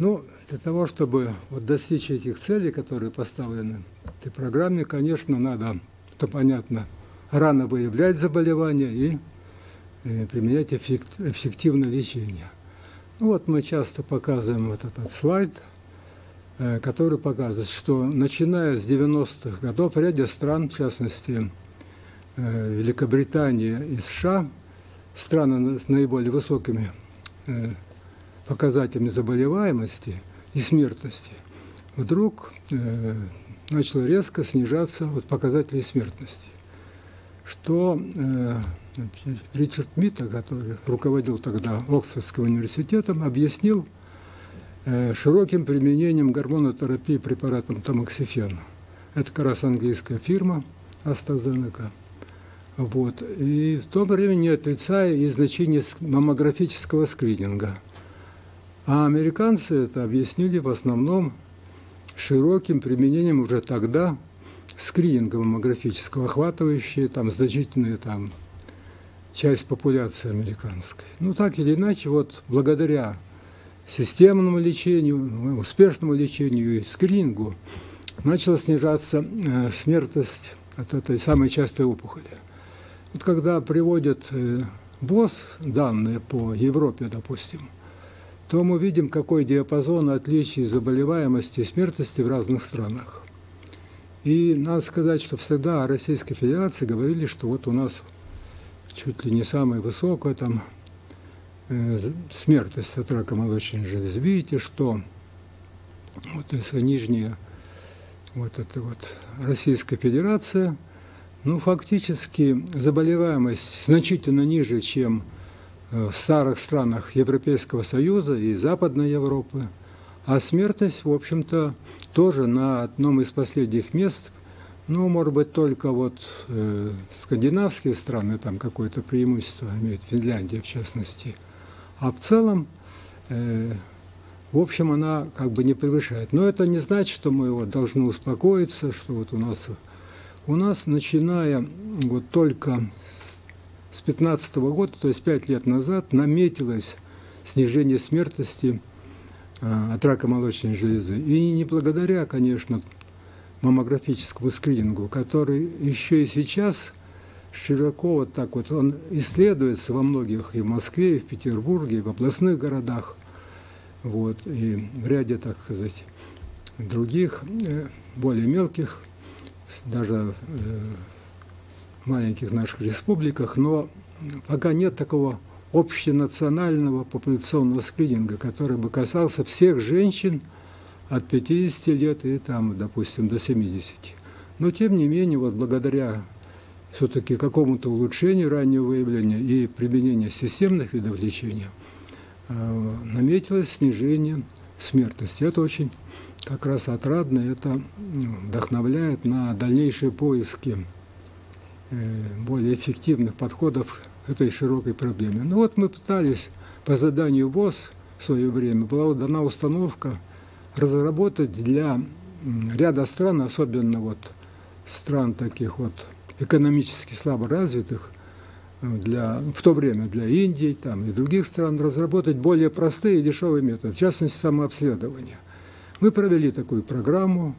Ну, для того, чтобы вот достичь этих целей, которые поставлены в этой программе, конечно, надо, то понятно, рано выявлять заболевания и применять эффективное лечение. Вот мы часто показываем вот этот слайд, который показывает, что начиная с 90-х годов в ряде стран, в частности Великобритания и США, страны с наиболее высокими показателями заболеваемости и смертности, вдруг начало резко снижаться вот показатели смертности. Что Ричард Митта, который руководил тогда Оксфордским университетом, объяснил широким применением гормонотерапии препаратом тамоксифен. Это как раз английская фирма АстраЗенека. Вот. И в то время не отрицая и значение маммографического скрининга. А американцы это объяснили в основном широким применением уже тогда скрининга маммографического, охватывающего там значительную часть популяции американской. Ну, так или иначе, вот благодаря системному лечению, успешному лечению и скринингу начала снижаться смертность от этой самой частой опухоли. Вот когда приводят БОС данные по Европе, допустим, то мы видим, какой диапазон отличий заболеваемости и смертности в разных странах. И надо сказать, что всегда о Российской Федерации говорили, что вот у нас чуть ли не самая высокая там смертность от рака молочной железы. Видите, что вот если нижняя вот эта вот Российская Федерация, ну фактически заболеваемость значительно ниже, чем в старых странах Европейского Союза и Западной Европы, а смертность, в общем-то, тоже на одном из последних мест, ну, может быть, только вот скандинавские страны там какое-то преимущество имеют, Финляндия в частности, а в целом, в общем, она как бы не превышает. Но это не значит, что мы вот должны успокоиться, что вот у нас начиная вот только с 2015 года, то есть 5 лет назад, наметилось снижение смертности от рака молочной железы. И не благодаря, конечно, маммографическому скринингу, который еще и сейчас широко вот так вот, он исследуется во многих, и в Москве, и в Петербурге, и в областных городах, вот, и в ряде, так сказать, других, более мелких, даже маленьких наших республиках, но пока нет такого общенационального популяционного скрининга, который бы касался всех женщин от 50 лет и там, допустим, до 70. Но тем не менее, вот благодаря все-таки какому-то улучшению раннего выявления и применения системных видов лечения наметилось снижение смертности. Это очень как раз отрадно, это вдохновляет на дальнейшие поиски более эффективных подходов к этой широкой проблеме. Ну вот мы пытались по заданию ВОЗ в свое время, была дана установка разработать для ряда стран, особенно вот стран таких вот экономически слабо развитых, в то время для Индии там, и других стран, разработать более простые и дешевые методы, в частности самообследование. Мы провели такую программу,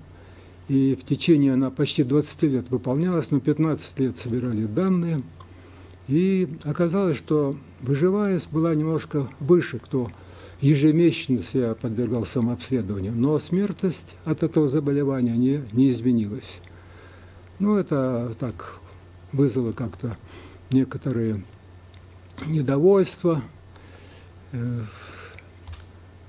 и в течение она почти 20 лет выполнялась, но 15 лет собирали данные. И оказалось, что выживаемость была немножко выше, кто ежемесячно себя подвергал самообследованию, но смертность от этого заболевания не изменилась. Ну, это так вызвало как-то некоторые недовольства,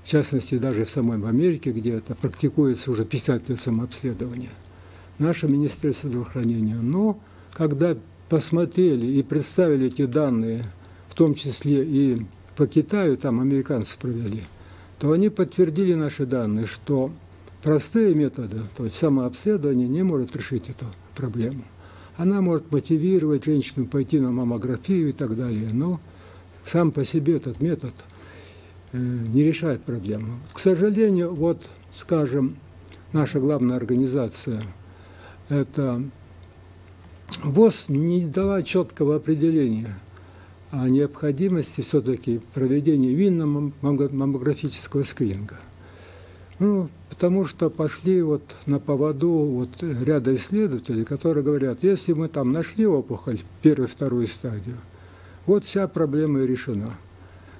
в частности, даже в самой Америке, где это практикуется уже 50 лет самообследования, наше Министерство здравоохранения. Но когда посмотрели и представили эти данные, в том числе и по Китаю, там американцы провели, то они подтвердили наши данные, что простые методы, то есть самообследование, не может решить эту проблему. Она может мотивировать женщину пойти на маммографию и так далее, но сам по себе этот метод не решает проблему. К сожалению, вот, скажем, наша главная организация, это ВОЗ, не дала четкого определения о необходимости все-таки проведения именно маммографического скрининга. Ну, потому что пошли вот на поводу вот ряда исследователей, которые говорят, если мы там нашли опухоль первой, второй стадии, вот вся проблема и решена.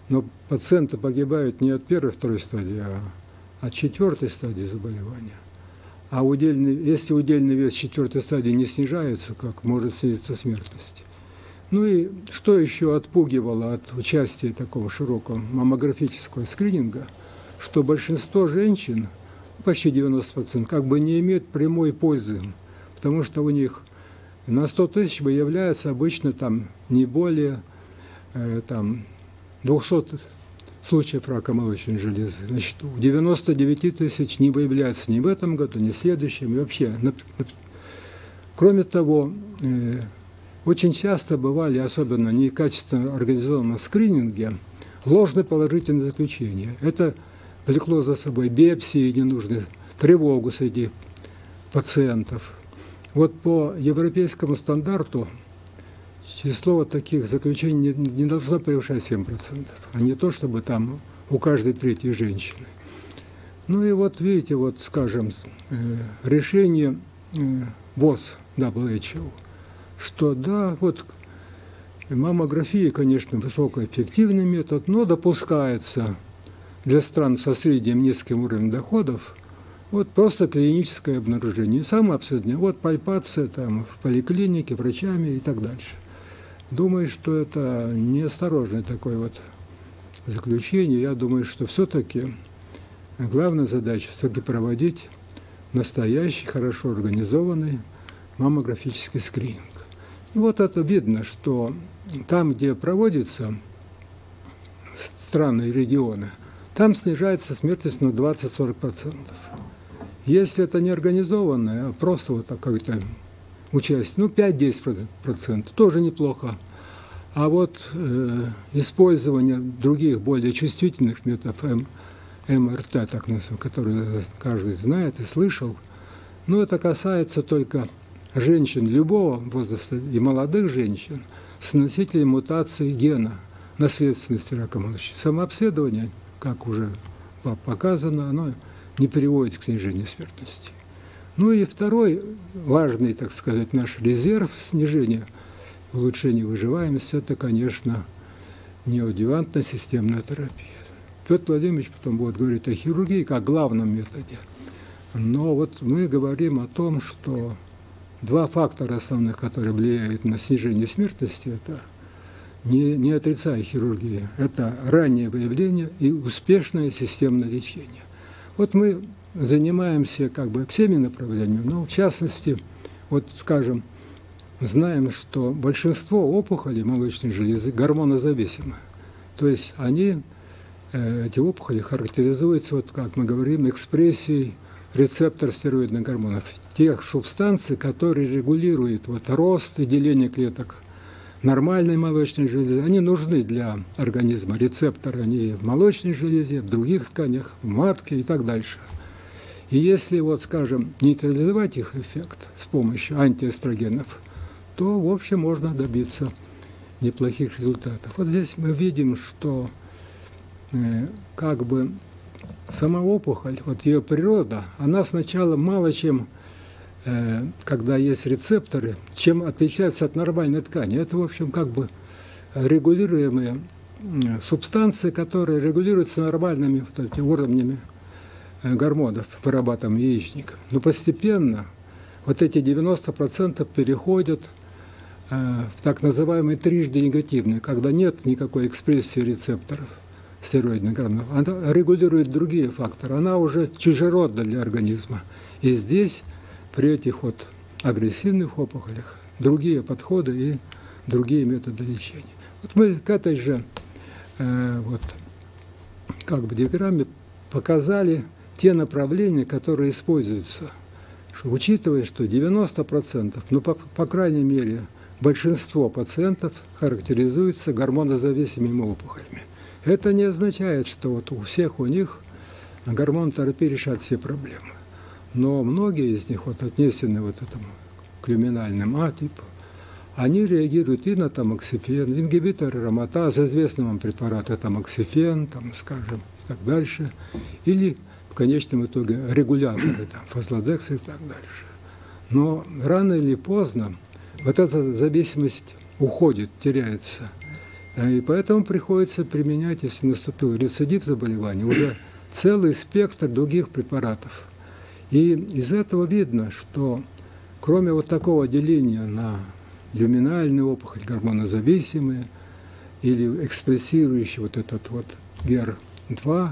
Но пациенты погибают не от первой, второй стадии, а от четвертой стадии заболевания. А если удельный вес четвертой стадии не снижается, как может снизиться смертность? Ну и что еще отпугивало от участия такого широкого маммографического скрининга, что большинство женщин, почти 90%, как бы не имеют прямой пользы, потому что у них на 100 тысяч выявляется обычно там не более там, 200 случаев рака молочной железы. Значит, у 99 тысяч не выявляется ни в этом году, ни в следующем, и вообще. Кроме того, очень часто бывали, особенно некачественно организованном скрининге, ложные положительные заключения. Это влекло за собой биопсии ненужные, тревогу среди пациентов. Вот по европейскому стандарту число вот таких заключений не должно превышать 7%, а не то, чтобы там у каждой третьей женщины. Ну и вот видите, вот скажем, решение ВОЗ, WHO, что да, вот маммография, конечно, высокоэффективный метод, но допускается для стран со средним низким уровнем доходов вот просто клиническое обнаружение. И самообследование, вот пальпация там в поликлинике, врачами и так дальше. Думаю, что это неосторожное такое вот заключение. Я думаю, что все-таки главная задача все-таки проводить настоящий, хорошо организованный маммографический скрининг. И вот это видно, что там, где проводятся страны и регионы, там снижается смертность на 20-40%. Если это не организованное, а просто вот как-то участие, ну 5-10%, тоже неплохо. А вот использование других более чувствительных методов МРТ, так называемых, которые каждый знает и слышал, но это касается только женщин любого возраста и молодых женщин с носителем мутации гена наследственности рака молочной. Самообследование, как уже показано, оно не приводит к снижению смертности. Ну и второй важный, так сказать, наш резерв снижения, улучшения выживаемости, это, конечно, неоадъювантная системная терапия. Петр Владимирович потом будет говорить о хирургии как главном методе. Но вот мы говорим о том, что два фактора основных, которые влияют на снижение смертности, это не отрицая хирургия, это раннее выявление и успешное системное лечение. Вот мы занимаемся как бы всеми направлениями, но в частности, вот скажем, знаем, что большинство опухолей молочной железы гормонозависимы. То есть они, эти опухоли характеризуются, вот как мы говорим, экспрессией рецепторов стероидных гормонов, тех субстанций, которые регулируют вот рост и деление клеток нормальной молочной железы. Они нужны для организма, рецепторы, они в молочной железе, в других тканях, в матке и так дальше. И если, вот, скажем, нейтрализовать их эффект с помощью антиэстрогенов, то, в общем, можно добиться неплохих результатов. Вот здесь мы видим, что как бы сама опухоль, вот ее природа, она сначала мало чем, когда есть рецепторы, чем отличается от нормальной ткани. Это, в общем, как бы регулируемые субстанции, которые регулируются нормальными вот этими уровнями гормонов, вырабатываем яичник. Но постепенно вот эти 90% переходят в так называемые трижды негативные, когда нет никакой экспрессии рецепторов стероидных гормонов. Она регулирует другие факторы, она уже чужеродна для организма. И здесь, при этих вот агрессивных опухолях, другие подходы и другие методы лечения. Вот мы к этой же вот, как бы диаграмме показали те направления, которые используются, учитывая, что 90%, ну, по крайней мере, большинство пациентов характеризуются гормонозависимыми опухолями. Это не означает, что вот у всех у них гормонотерапия решает все проблемы. Но многие из них, вот, отнесены вот этому криминальным атипу, они реагируют и на тамоксифен, ингибиторы ароматазы, известный вам препарат тамоксифен, там, скажем, и так дальше, или в конечном итоге регуляторы, там, фазлодекс и так дальше. Но рано или поздно вот эта зависимость уходит, теряется. И поэтому приходится применять, если наступил рецидив заболевания, уже целый спектр других препаратов. И из этого видно, что кроме вот такого деления на люминальную опухоль, гормонозависимые, или экспрессирующие вот этот вот HER2,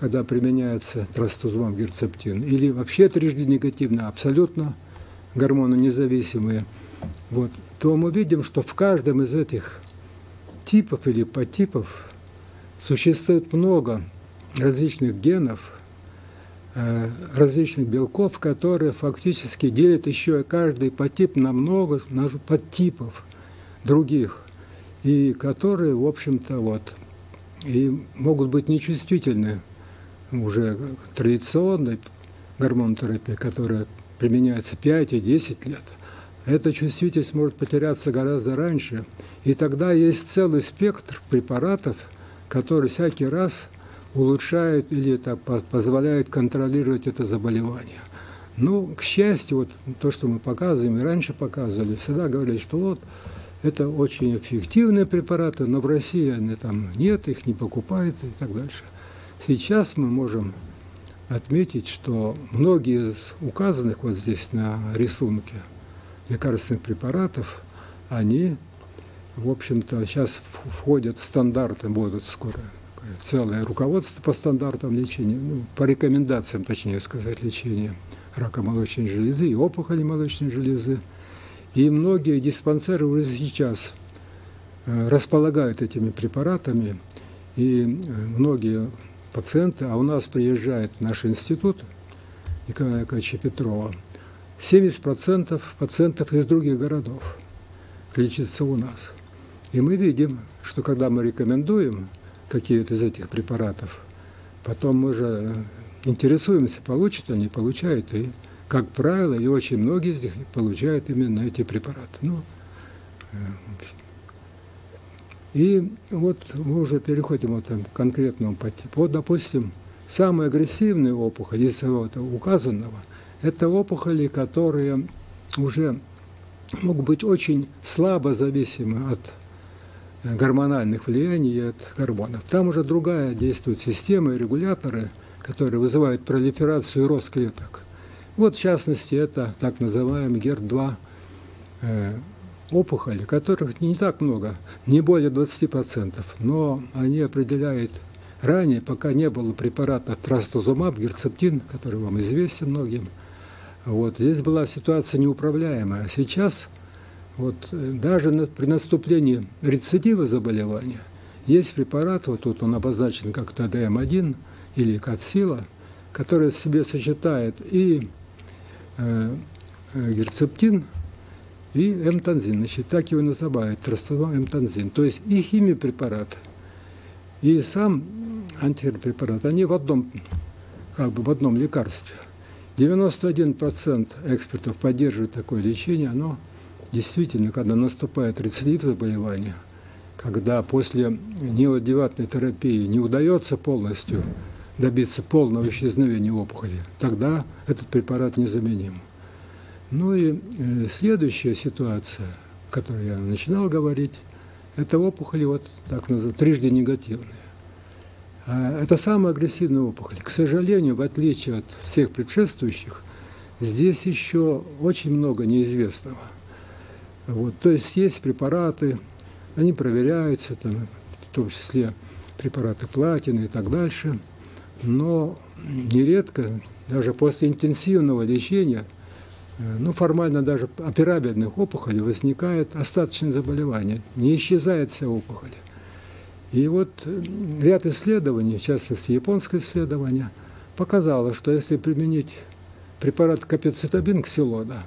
когда применяется трастузумаб, герцептин, или вообще трижды негативно, абсолютно гормононезависимые, вот, то мы видим, что в каждом из этих типов или подтипов существует много различных генов, различных белков, которые фактически делят еще каждый подтип на много подтипов других, и которые, в общем-то, вот, и могут быть нечувствительны уже традиционной гормонотерапии, которая применяется 5 и 10 лет. Эта чувствительность может потеряться гораздо раньше, и тогда есть целый спектр препаратов, которые всякий раз улучшают или это позволяют контролировать это заболевание. Ну, к счастью, вот то, что мы показываем и раньше показывали, всегда говорили, что вот это очень эффективные препараты, но в России они там нет, их не покупают и так дальше. Сейчас мы можем отметить, что многие из указанных вот здесь на рисунке лекарственных препаратов, они, в общем-то, сейчас входят в стандарты, будут скоро целое руководство по стандартам лечения, ну, по рекомендациям, точнее сказать, лечения рака молочной железы и опухоли молочной железы. И многие диспансеры уже сейчас располагают этими препаратами, и многие пациенты, а у нас приезжает наш институт М.Н. Петрова, 70% пациентов из других городов лечится у нас. И мы видим, что когда мы рекомендуем какие-то из этих препаратов, потом мы же интересуемся, получат они, получают, и, как правило, и очень многие из них получают именно эти препараты. Ну, и вот мы уже переходим вот там к конкретному подтипу. Вот, допустим, самая агрессивная опухоль из всего указанного – это опухоли, которые уже могут быть очень слабо зависимы от гормональных влияний и от гормонов. Там уже другая действует система и регуляторы, которые вызывают пролиферацию и рост клеток. Вот, в частности, это так называемый HER2 опухоли, которых не так много, не более 20%, но они определяют ранее, пока не было препарата трастузумаб, герцептин, который вам известен многим. Вот, здесь была ситуация неуправляемая. Сейчас вот, даже при наступлении рецидива заболевания есть препарат, вот тут он обозначен как ТДМ-1 или Катсила, который в себе сочетает и герцептин, и М-танзин, значит, так его называют, трастузумаб М-танзин. То есть и химиопрепарат, и сам антигерпрепарат, они в одном, как бы в одном лекарстве. 91% экспертов поддерживают такое лечение, оно действительно, когда наступает рецидив заболевания, когда после неоадъювантной терапии не удается полностью добиться полного исчезновения опухоли, тогда этот препарат незаменим. Ну и следующая ситуация, о которой я начинал говорить, это опухоли, вот так называемые, трижды негативные. Это самая агрессивная опухоль. К сожалению, в отличие от всех предшествующих, здесь еще очень много неизвестного. Вот, то есть есть препараты, они проверяются, там, в том числе препараты платины и так дальше, но нередко, даже после интенсивного лечения, ну, формально даже операбельных опухолей возникает остаточное заболевание, не исчезает вся опухоль. И вот ряд исследований, в частности, японское исследование, показало, что если применить препарат капецитабин, ксилода,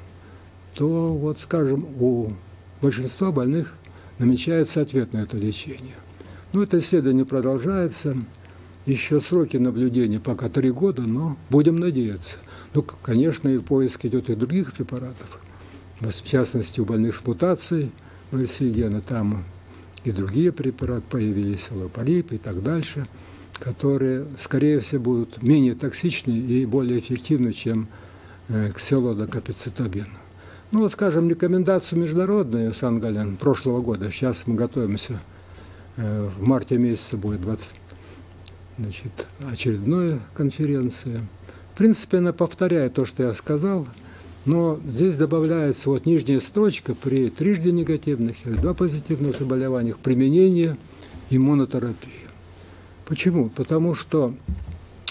то, вот, скажем, у большинства больных намечается ответ на это лечение. Но это исследование продолжается, еще сроки наблюдения пока 3 года, но будем надеяться. Ну, конечно, и поиск идет и других препаратов, в частности, у больных с мутацией ВОЗ гена, там и другие препараты появились, лопарип и так дальше. которые, скорее всего, будут менее токсичны и более эффективны, чем ксилода, капецитабин. Ну вот, скажем, рекомендацию международную Сан-Гален прошлого года. Сейчас мы готовимся, в марте месяце будет 20, значит, очередная конференция. В принципе, она повторяет то, что я сказал, но здесь добавляется вот нижняя строчка при трижды негативных и 2 позитивных заболеваниях применение иммунотерапии. Почему? Потому что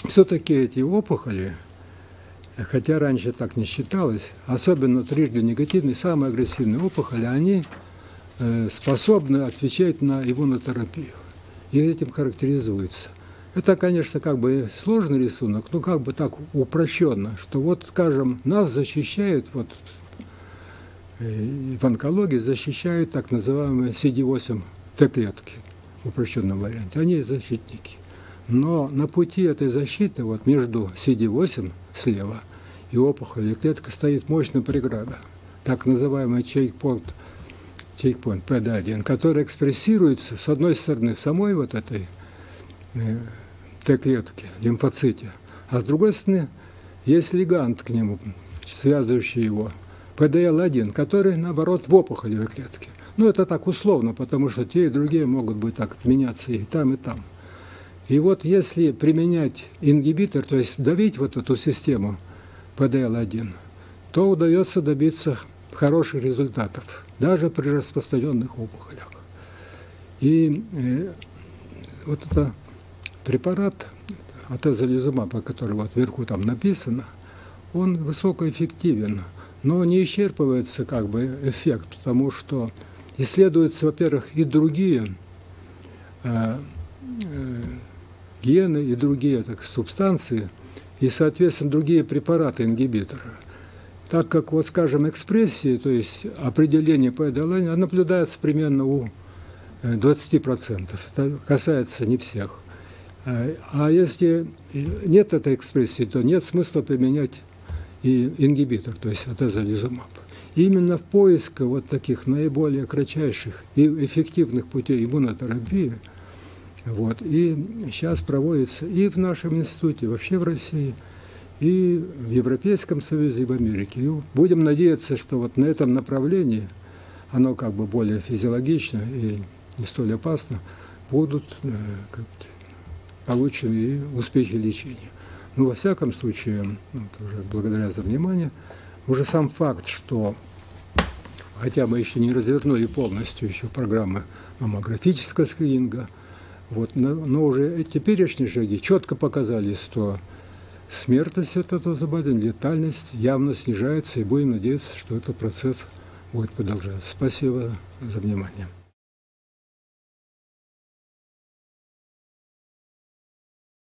все-таки эти опухоли, хотя раньше так не считалось, особенно трижды негативные, самые агрессивные опухоли, они способны отвечать на иммунотерапию. И этим характеризуются. Это, конечно, как бы сложный рисунок, но как бы так упрощенно, что вот, скажем, нас защищают, вот в онкологии защищают так называемые CD8 Т-клетки. В упрощенном варианте, они защитники. Но на пути этой защиты, вот между CD8 слева и опухолью клетка, стоит мощная преграда, так называемый чейкпоинт PD-1, который экспрессируется, с одной стороны, в самой вот этой Т-клетке, лимфоците, а с другой стороны, есть лиганд к нему, связывающий его, PD-1, который, наоборот, в опухолевой клетке. Ну, это так условно, потому что те и другие могут быть так меняться и там, и там. И вот если применять ингибитор, то есть давить вот эту систему PD-L1, то удается добиться хороших результатов, даже при распространенных опухолях. И вот этот препарат, атезолизумаб, о котором вот вверху там написано, он высокоэффективен, но не исчерпывается как бы эффект, потому что исследуются, во-первых, и другие гены, и другие так, субстанции, и, соответственно, другие препараты-ингибиторы. Так как, вот, скажем, экспрессии, то есть определение PD-L1, наблюдается примерно у 20%. Это касается не всех. А если нет этой экспрессии, то нет смысла применять и ингибитор, то есть атезолизумаб. Именно в поиске вот таких наиболее кратчайших и эффективных путей иммунотерапии вот, и сейчас проводится и в нашем институте, вообще в России, и в Европейском Союзе, и в Америке. И будем надеяться, что вот на этом направлении, оно как бы более физиологично и не столь опасно, будут получены и успехи лечения. Ну, во всяком случае, вот уже благодаря за внимание, уже сам факт, что, хотя мы еще не развернули полностью еще программы маммографического скрининга, вот, но уже теперешние шаги четко показали, что смертность от этого заболевания, летальность явно снижается, и будем надеяться, что этот процесс будет продолжаться. Спасибо за внимание.